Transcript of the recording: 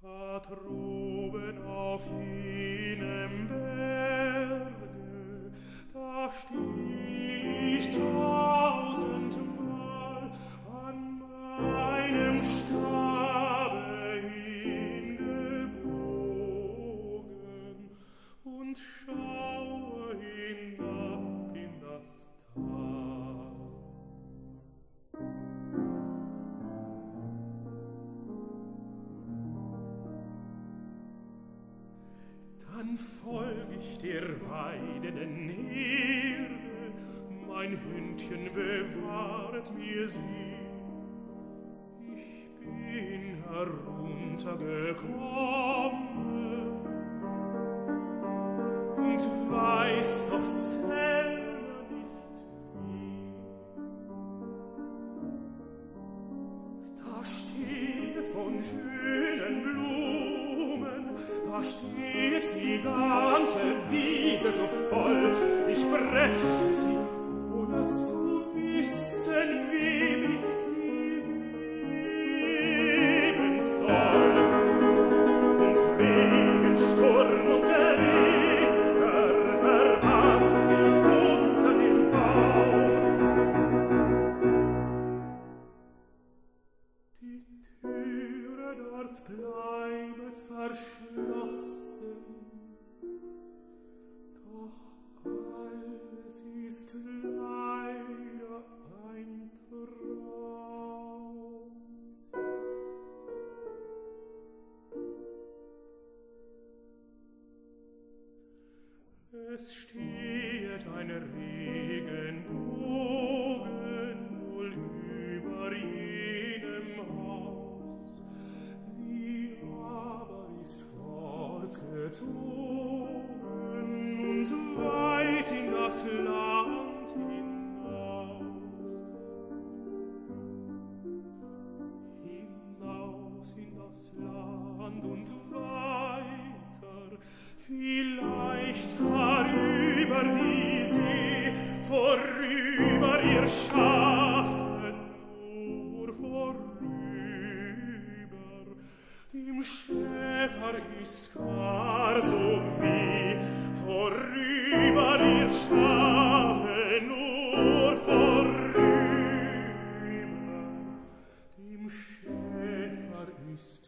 Droben auf jenem Berge, da steh ich tausendmal an meinem Stabe hingebogen und schaue hinab in das Tal. Dann folg ich der weidenden Herde, mein Hündchen bewahrt mir sie. Ich bin heruntergekommen und weiß doch selber nicht wie. Da steht von schönen Blumen, da steht die ganze Wiese so voll, ich breche sie, ohne zu wissen, wem ich sie geben soll. Und Regen, Sturm und Gewitter verpass ich unter dem Baum. Die Türe dort bleibet verschlossen, doch alles ist leider ein Traum. Es steht ein Regenbogen wohl über jenem Haus, sie aber ist fortgezogen und weit in das Land hinaus, hinaus in das Land und weiter, vielleicht darüber die See, vorüber ihr Schaffen, nur vorüber. Dem Schäfer ist gar so weh, vorüber ihr Schafen, nur vorüber. Dem Schäfer ist